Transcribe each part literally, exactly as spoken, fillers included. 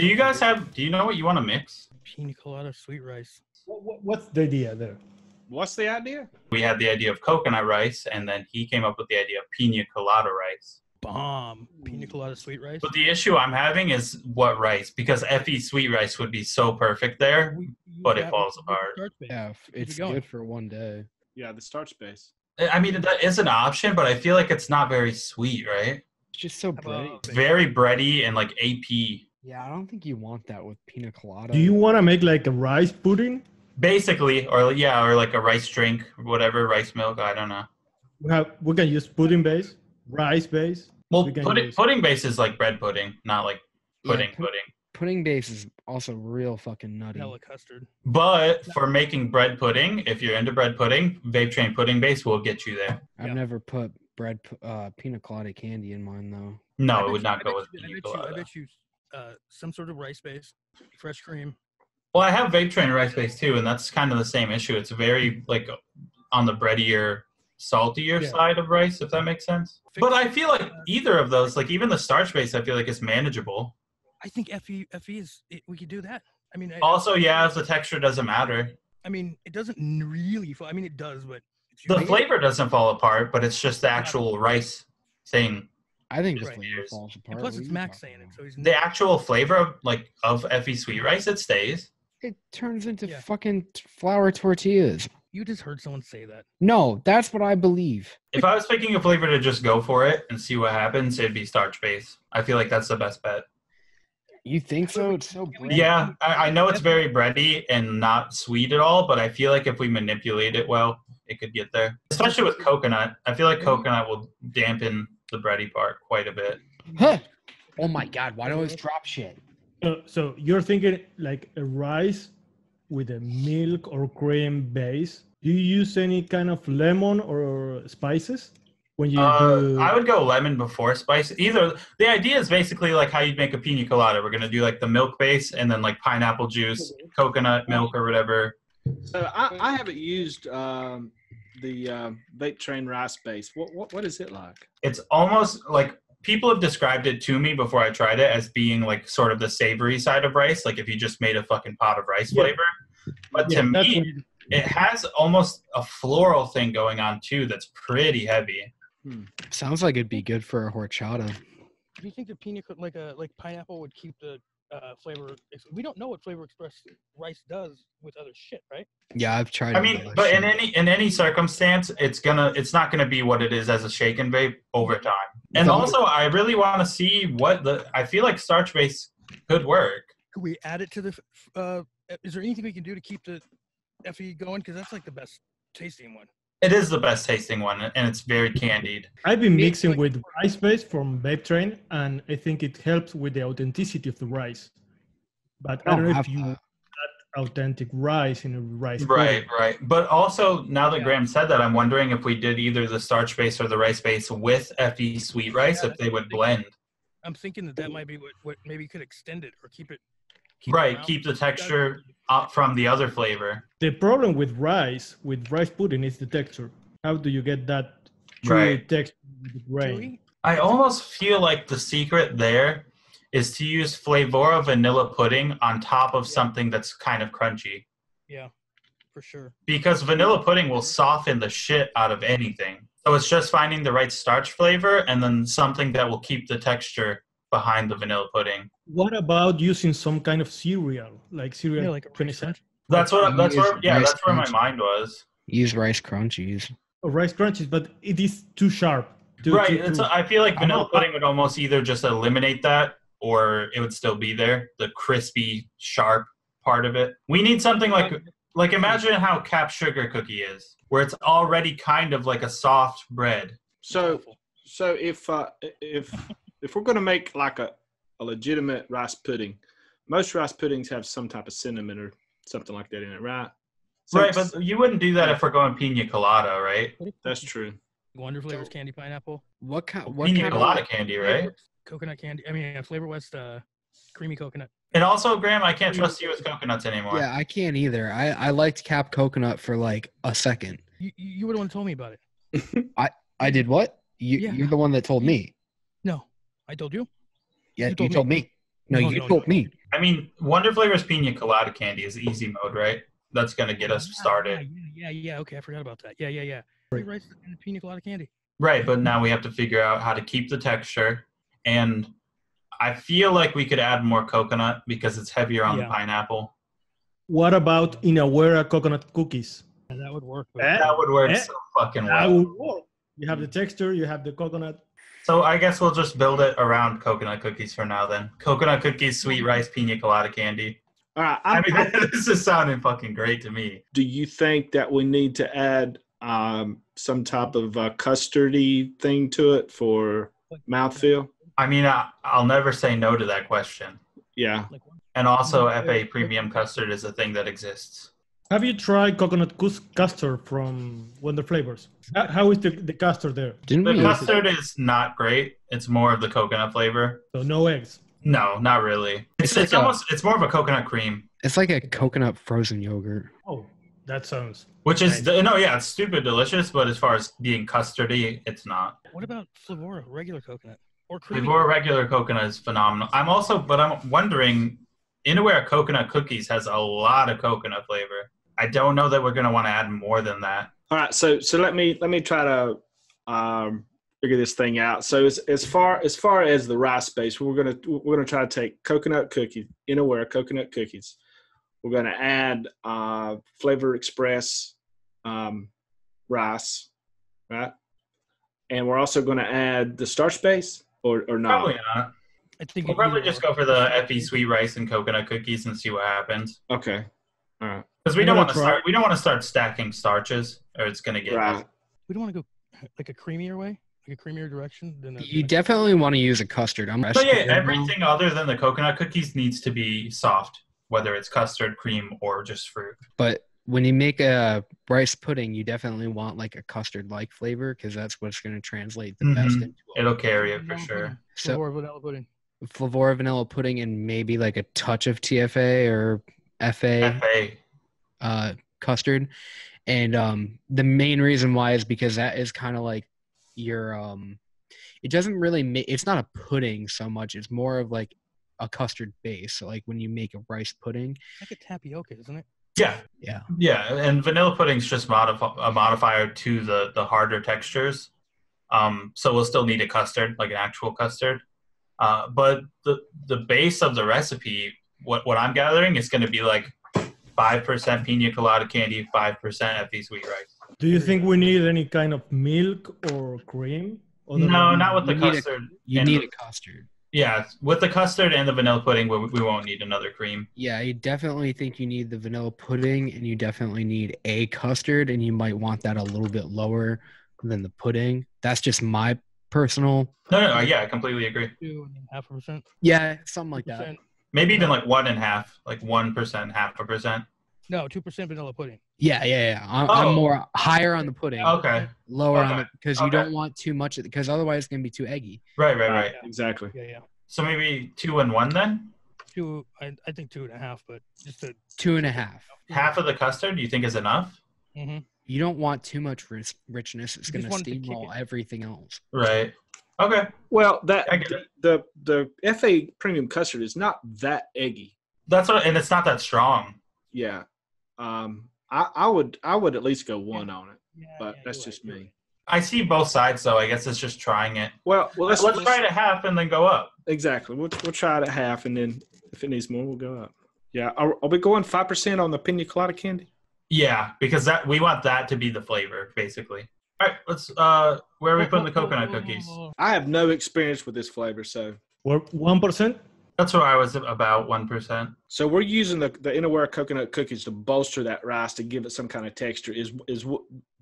Do you guys have, do you know what you want to mix? Pina colada, sweet rice. What, what, what's the idea there? What's the idea? We had the idea of coconut rice, and then he came up with the idea of pina colada rice. Bomb. Pina colada, sweet rice. But the issue I'm having is what rice, because F E sweet rice would be so perfect there, we, but it falls apart. Yeah, it's good for one day. Yeah, the starch base. I mean, that is an option, but I feel like it's not very sweet, right? It's just so bready. It's very bready and like A P. Yeah, I don't think you want that with pina colada. Do you want to make like a rice pudding? Basically, or yeah, or like a rice drink, whatever, rice milk, I don't know. We, have, we can use pudding base, rice base. Well, we pudding, use... pudding base is like bread pudding, not like pudding yeah, put, pudding. Pudding base is also real fucking nutty. Vanilla custard. But for making bread pudding, if you're into bread pudding, Vape Train pudding base will get you there. I've yeah. never put bread uh, pina colada candy in mine, though. No, it would you, not I go with you, pina I colada. You, I bet you uh, some sort of rice base, fresh cream. Well, I have Vape Train rice base too, and that's kind of the same issue. It's very like on the breadier, saltier yeah. side of rice, if that makes sense. But I feel like either of those, like even the starch base, I feel like it's manageable. I think F E, F E is, it, we could do that. I mean, I, also, yeah, if the texture doesn't matter. I mean, it doesn't really, I mean, it does, but. The flavor doesn't fall apart, but it's just the actual rice thing. I think this flavor falls apart. And plus, it's Max saying it, so he's. The actual flavor of, like, of F E sweet rice, it stays. It turns into yeah. fucking flour tortillas. You just heard someone say that. No, that's what I believe. If I was picking a flavor to just go for it and see what happens, it'd be starch base. I feel like that's the best bet. You think so? It's so bready. Yeah, I, I know it's very bready and not sweet at all, but I feel like if we manipulate it well, it could get there. Especially with coconut. I feel like coconut will dampen the bready part quite a bit. Huh. Oh my God, why do I always drop shit? So, so you're thinking like a rice with a milk or cream base. Do you use any kind of lemon or spices? When you uh, do... I would go lemon before spice. Either the idea is basically like how you'd make a pina colada. We're gonna do like the milk base and then like pineapple juice, coconut milk or whatever. So I, I haven't used um, the uh, Vape Train rice base. What what what is it like? It's almost like people have described it to me before I tried it as being like sort of the savory side of rice. Like if you just made a fucking pot of rice yeah. flavor. But yeah, to me, it has almost a floral thing going on too. That's pretty heavy. Hmm. Sounds like it'd be good for a horchata. Do you think the pina could like a like pineapple would keep the uh, flavor? We don't know what Flavor Express rice does with other shit, right? Yeah, I've tried. I mean, but shit. in any in any circumstance, it's gonna it's not gonna be what it is as a shake and vape over time. And don't also, I really want to see what the. I feel like starch base could work. Could we add it to the? Uh, is there anything we can do to keep the F E going? Because that's like the best tasting one. It is the best tasting one, and it's very candied. I've been mixing with rice base from Vape Train, and I think it helps with the authenticity of the rice. But I don't, I don't know if you want that authentic rice in a rice Right, food. right. But also, now that yeah. Graham said that, I'm wondering if we did either the starch base or the rice base with F E sweet rice, yeah, if they would thinking, blend. I'm thinking that that might be what, what maybe could extend it or keep it. Keep right, keep the texture up from the other flavor. The problem with rice, with rice pudding, is the texture. How do you get that right. texture with the grain? I almost feel like the secret there is to use Flavorah vanilla pudding on top of yeah. something that's kind of crunchy. Yeah, for sure. Because vanilla pudding will soften the shit out of anything. So it's just finding the right starch flavor and then something that will keep the texture behind the vanilla pudding. What about using some kind of cereal, like cereal yeah, like twenty cent? That's what. That's where. Yeah, that's where my mind was. Use rice crunchies. Oh, rice crunchies, but it is too sharp. Too, right. Too, it's too, a, I feel like vanilla pudding would almost either just eliminate that, or it would still be there, the crispy, sharp part of it. We need something like, like imagine how Cap sugar cookie is, where it's already kind of like a soft bread. So, so if uh, if. If we're going to make like a, a legitimate rice pudding, most rice puddings have some type of cinnamon or something like that in it, right? So right, but you wouldn't do that if we're going pina colada, right? That's true. Wonder Flavors candy pineapple. What kind? What pina kind colada of candy, right? Coconut candy. I mean, Flavor West uh, creamy coconut. And also, Graham, I can't trust you with coconuts anymore. Yeah, I can't either. I, I liked Cap coconut for like a second. You you were the one who told me about it. I, I did what? You, yeah. You're the one that told me. No. I told you? Yeah, you told, you told me. me. No, oh, you no, told no. me. I mean, Wonder Flavors Pina Colada candy is easy mode, right? That's going to get us yeah, started. Yeah, yeah, yeah. Okay, I forgot about that. Yeah, yeah, yeah. Right. Rice and Pina Colada candy. Right, but now we have to figure out how to keep the texture. And I feel like we could add more coconut because it's heavier on yeah. the pineapple. What about Inawera coconut cookies? And that would work. That, that would work so fucking well. That would work. You have the texture, you have the coconut. So I guess we'll just build it around coconut cookies for now then. Coconut cookies, sweet rice, pina colada candy. All right. I'm, I mean, I'm, this is sounding fucking great to me. Do you think that we need to add um, some type of uh, custardy thing to it for mouthfeel? I mean, I, I'll never say no to that question. Yeah. And also F A premium custard is a thing that exists. Have you tried coconut custard from Wonder Flavors? How is the, the custard there? Didn't the custard it? is not great. It's more of the coconut flavor. So no eggs? No, not really. It's, it's, like it's a, almost, it's more of a coconut cream. It's like a coconut frozen yogurt. Oh, that sounds... Which nice. is, no, yeah, it's stupid delicious, but as far as being custardy, it's not. What about Flavorah, regular coconut? Or creamy? Flavorah regular coconut is phenomenal. I'm also, but I'm wondering, Inawera coconut cookies has a lot of coconut flavor. I don't know that we're going to want to add more than that. All right, so so let me let me try to um, figure this thing out. So as as far as far as the rice base, we're gonna we're gonna try to take coconut cookies, Inawera coconut cookies. We're gonna add uh, Flavor Express um, rice, right? And we're also gonna add the starch base, or or not? Probably not. I think we'll probably just go for the F E sweet rice and coconut cookies and see what happens. Okay. All right. Because we don't want to start. We don't want to start stacking starches, or it's going to get. Right. We don't want to go like a creamier way, like a creamier direction. Than a, you definitely want to use a custard. I'm so yeah, everything now. other than the coconut cookies needs to be soft, whether it's custard, cream, or just fruit. But when you make a rice pudding, you definitely want like a custard-like flavor because that's what's going to translate the mm-hmm. best into. It. It'll carry it for vanilla sure. Pudding. So Flavorah vanilla pudding. Flavorah vanilla pudding and maybe like a touch of T F A or F A. F A. Uh, custard, and um, the main reason why is because that is kind of like your um, it doesn't really make it's not a pudding so much, it's more of like a custard base. So like when you make a rice pudding, like a tapioca, isn't it? Yeah, yeah, yeah. And vanilla pudding's just modif- a modifier to the the harder textures, um, so we'll still need a custard, like an actual custard, uh, but the the base of the recipe, what what I'm gathering is going to be like five percent pina colada candy, five percent F E sweet rice. Do you think we need any kind of milk or cream? No, not with the custard. You need a custard. Yeah, with the custard and the vanilla pudding, we, we won't need another cream. Yeah, I definitely think you need the vanilla pudding, and you definitely need a custard, and you might want that a little bit lower than the pudding. That's just my personal... No, no, no yeah, I completely agree. two and a half percent? Yeah, something like that. Maybe even like one and a half, like one percent, half a percent. No, two percent vanilla pudding. Yeah, yeah, yeah. I'm, oh. I'm more higher on the pudding. Okay. Lower okay. on it because okay. you don't want too much of it because otherwise it's gonna be too eggy. Right, right, right. Yeah. Exactly. Yeah, yeah. So maybe two and one then. Two, I, I think two and a half, but just a two and a half. Half of the custard, you think is enough? Mm-hmm. You don't want too much rich, richness. It's you gonna steamroll everything else. Right. Okay. Well, that the, the the F A premium custard is not that eggy. That's what, and it's not that strong. Yeah, um, I I would I would at least go one yeah. on it, yeah, but yeah, that's just right. me. I see both sides, though. I guess it's just trying it. Well, well let's, let's, let's try it at half and then go up. Exactly. We'll we'll try it at half and then if it needs more, we'll go up. Yeah. Are, are we going five percent on the pina colada candy? Yeah, because that we want that to be the flavor, basically. All right, let's, uh, where are we putting the coconut cookies? I have no experience with this flavor, so. We're one percent? That's where I was, about one percent. So we're using the, the Inawera coconut cookies to bolster that rice to give it some kind of texture. Is is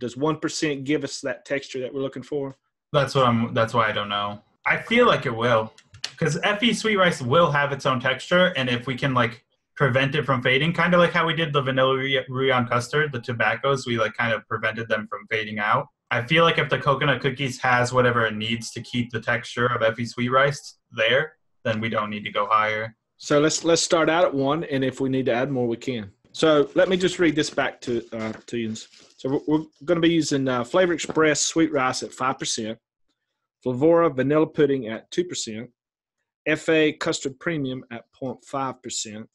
Does one percent give us that texture that we're looking for? That's what I'm, that's why I don't know. I feel like it will, because F E sweet rice will have its own texture, and if we can, like, prevent it from fading, kind of like how we did the vanilla Rouillon custard, the tobaccos, we, like, kind of prevented them from fading out. I feel like if the coconut cookies has whatever it needs to keep the texture of F E sweet rice there, then we don't need to go higher. So let's let's start out at one, and if we need to add more, we can. So let me just read this back to uh, to you. So we're, we're going to be using uh, Flavor Express sweet rice at five percent, Flavorah vanilla pudding at two percent, F A Custard Premium at zero point five percent,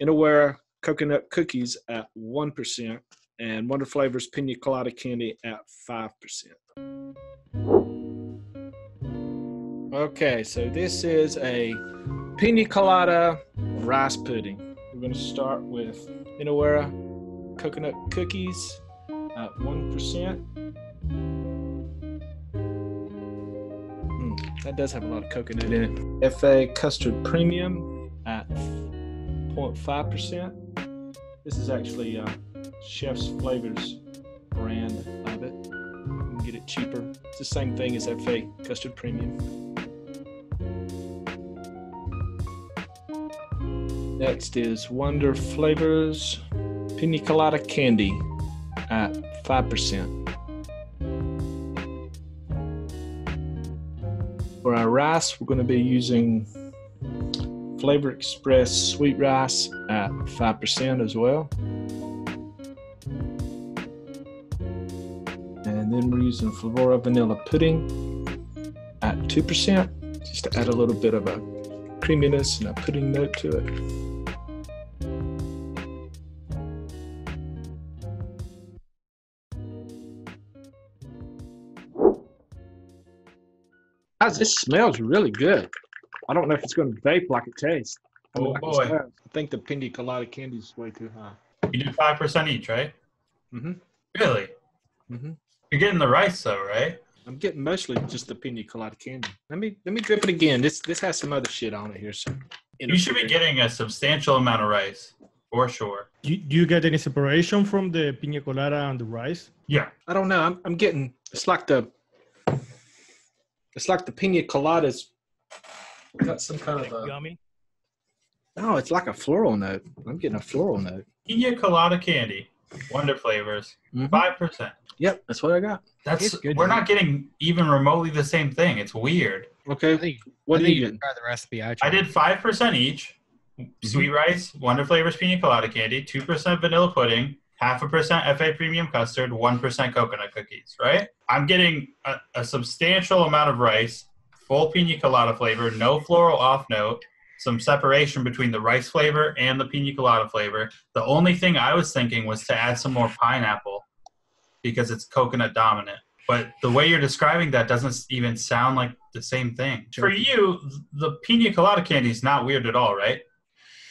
Inawera Coconut Cookies at one percent, and Wonder Flavors Pina Colada Candy at five percent. Okay, so this is a Pina Colada rice pudding. We're going to start with Inawera Coconut Cookies at one percent. Mm, that does have a lot of coconut in it. F A Custard Premium at zero point five percent. This is actually uh, Chefs Flavours brand of it. You can get it cheaper. It's the same thing as F A Custard Premium. Next is Wonder Flavors Pina Colada Candy at five percent. For our rice, we're going to be using Flavor Express Sweet Rice at five percent as well. And then we're using Flavorah Vanilla Pudding at two percent, just to add a little bit of a creaminess and a pudding note to it. Guys, this smells really good. I don't know if it's going to vape like it tastes. Oh, like boy. It I think the Pina Colada candy is way too high. You do five percent each, right? Mm-hmm. Really? Mm-hmm. You're getting the rice, though, right? I'm getting mostly just the Pina Colada candy. Let me let me drip it again. This this has some other shit on it here. So you should be getting a substantial amount of rice, for sure. You, do you get any separation from the Pina Colada and the rice? Yeah. I don't know. I'm, I'm getting, it's like the... It's like the Pina Colada's got some kind like of a, gummy. No, it's like a floral note. I'm getting a floral note. Pina Colada candy, Wonder Flavors, five mm-hmm. percent. Yep, that's what I got. That's good, we're man. not getting even remotely the same thing. It's weird. Okay, I think, what I did think you, you try the recipe? I, I did five percent each. Mm-hmm. Sweet rice, Wonder Flavors, Pina Colada candy, two percent vanilla pudding. Half a percent F A premium custard, one percent coconut cookies, right? I'm getting a, a substantial amount of rice, full Pina Colada flavor, no floral off note, some separation between the rice flavor and the Pina Colada flavor. The only thing I was thinking was to add some more pineapple because it's coconut dominant. But the way you're describing that doesn't even sound like the same thing. For you, the Pina Colada candy is not weird at all, right?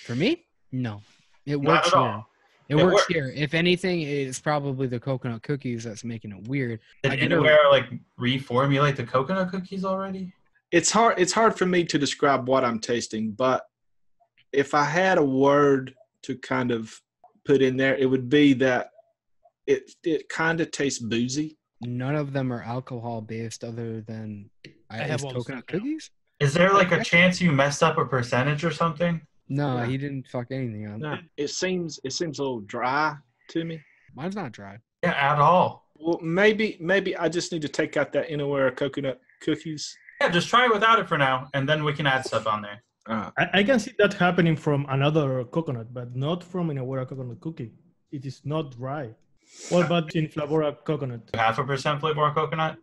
For me? No. It works at all. It, it works, works here. If anything, it's probably the coconut cookies that's making it weird. Did Inawera like reformulate the coconut cookies already? It's hard. It's hard for me to describe what I'm tasting, but if I had a word to kind of put in there, it would be that it it kind of tastes boozy. None of them are alcohol based, other than I, I have coconut cookies. Is there like a chance you messed up a percentage or something? No, yeah. He didn't fuck anything up. No, it seems it seems a little dry to me. Mine's not dry. Yeah, at all. Well, maybe maybe I just need to take out that Inawera coconut cookies. Yeah, just try it without it for now, and then we can add stuff on there. Uh, I, I can see that happening from another coconut, but not from Inawera coconut cookie. It is not dry. What about in Flavorah coconut? Half a percent Flavorah coconut?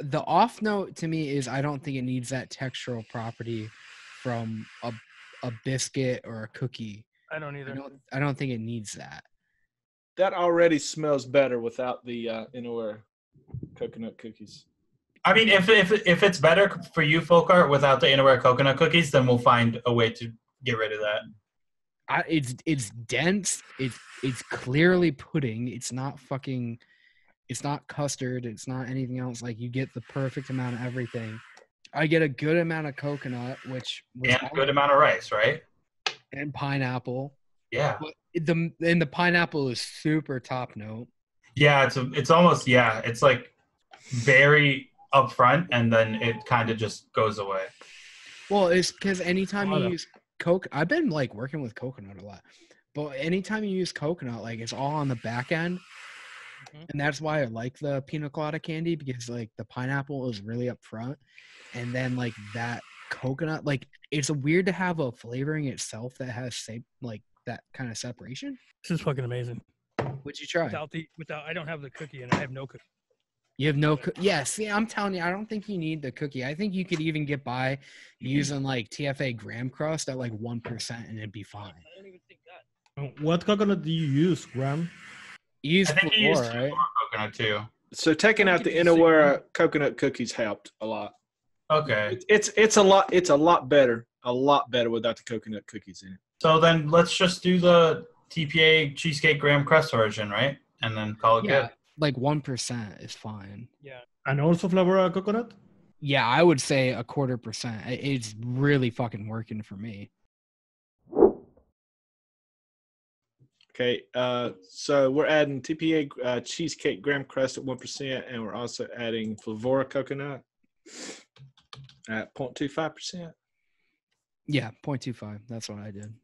The off note to me is I don't think it needs that textural property from a a biscuit or a cookie. I don't either. I don't, I don't think it needs that. That already smells better without the uh, Inawera coconut cookies. I mean, if, if if it's better for you, Folkart, without the Inawera coconut cookies, then we'll find a way to get rid of that. I, it's it's dense. It's it's clearly pudding. It's not fucking. It's not custard. It's not anything else. Like you get the perfect amount of everything. I get a good amount of coconut, which was and a good amount of rice, right? And pineapple. Yeah. But the and the pineapple is super top note. Yeah, it's a, it's almost yeah, it's like very upfront, and then it kind of just goes away. Well, it's because anytime you use coke, I've been like working with coconut a lot, but anytime you use coconut, like it's all on the back end. And that's why I like the Pina Colada candy because, like, the pineapple is really up front. And then, like, that coconut, like, it's weird to have a flavoring itself that has, like, that kind of separation. This is fucking amazing. What'd you try? Without the, without, I don't have the cookie and I have no cookie. You have no – yes. Yeah, I'm telling you, I don't think you need the cookie. I think you could even get by using, like, T F A graham crust at, like, one percent, and it'd be fine. I don't even think that. What coconut do you use, Graham? You use Flavorah, right? Coconut, too. So taking out the Inawera coconut cookies helped a lot. Okay. It, it's, it's, a lot, it's a lot better, a lot better without the coconut cookies in it. So then let's just do the T P A cheesecake graham crust version, right? And then call it yeah. good. Like one percent is fine. Yeah. And also Flavorah coconut? Yeah, I would say a quarter percent. It's really fucking working for me. Okay. Uh, so we're adding T P A uh, cheesecake graham crust at one percent, and we're also adding Flavorah coconut at zero point two five percent. Yeah, zero point two five. That's what I did.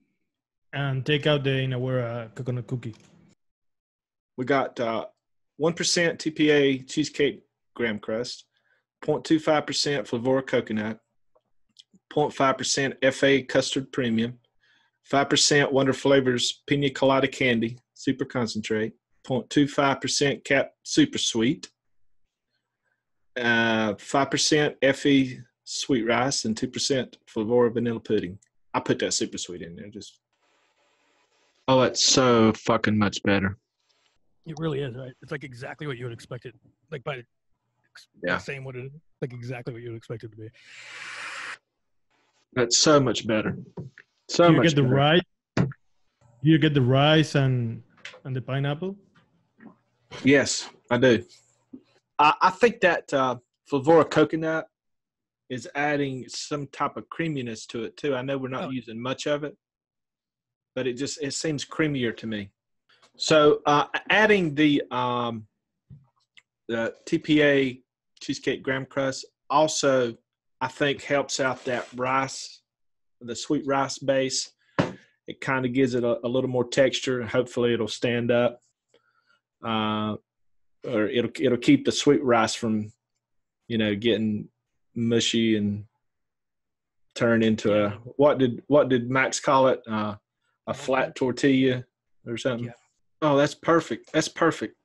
And take out the Inawera coconut cookie. We got... Uh, one percent T P A cheesecake graham crust, zero point two five percent Flavorah coconut, zero point five percent F A custard premium, five percent Wonder Flavors Pina Colada candy, super concentrate, zero point two five percent Cap super sweet, uh, five percent F E sweet rice, and two percent Flavorah vanilla pudding. I put that super sweet in there. Just Oh, it's so fucking much better. It really is, right? It's like exactly what you would expect it, like by yeah. saying what it is, like exactly what you would expect it to be. That's so much better. So you much get the better. rice. You get the rice and and the pineapple. Yes, I do. I, I think that uh, Flavorah coconut is adding some type of creaminess to it too. I know we're not oh. using much of it, but it just it seems creamier to me. So uh, adding the, um, the T P A cheesecake graham crust also, I think, helps out that rice, the sweet rice base. It kind of gives it a, a little more texture. Hopefully, it'll stand up, uh, or it'll it'll keep the sweet rice from, you know, getting mushy and turn into a what did what did Max call it? Uh, a flat tortilla or something. Yeah. Oh, that's perfect. That's perfect.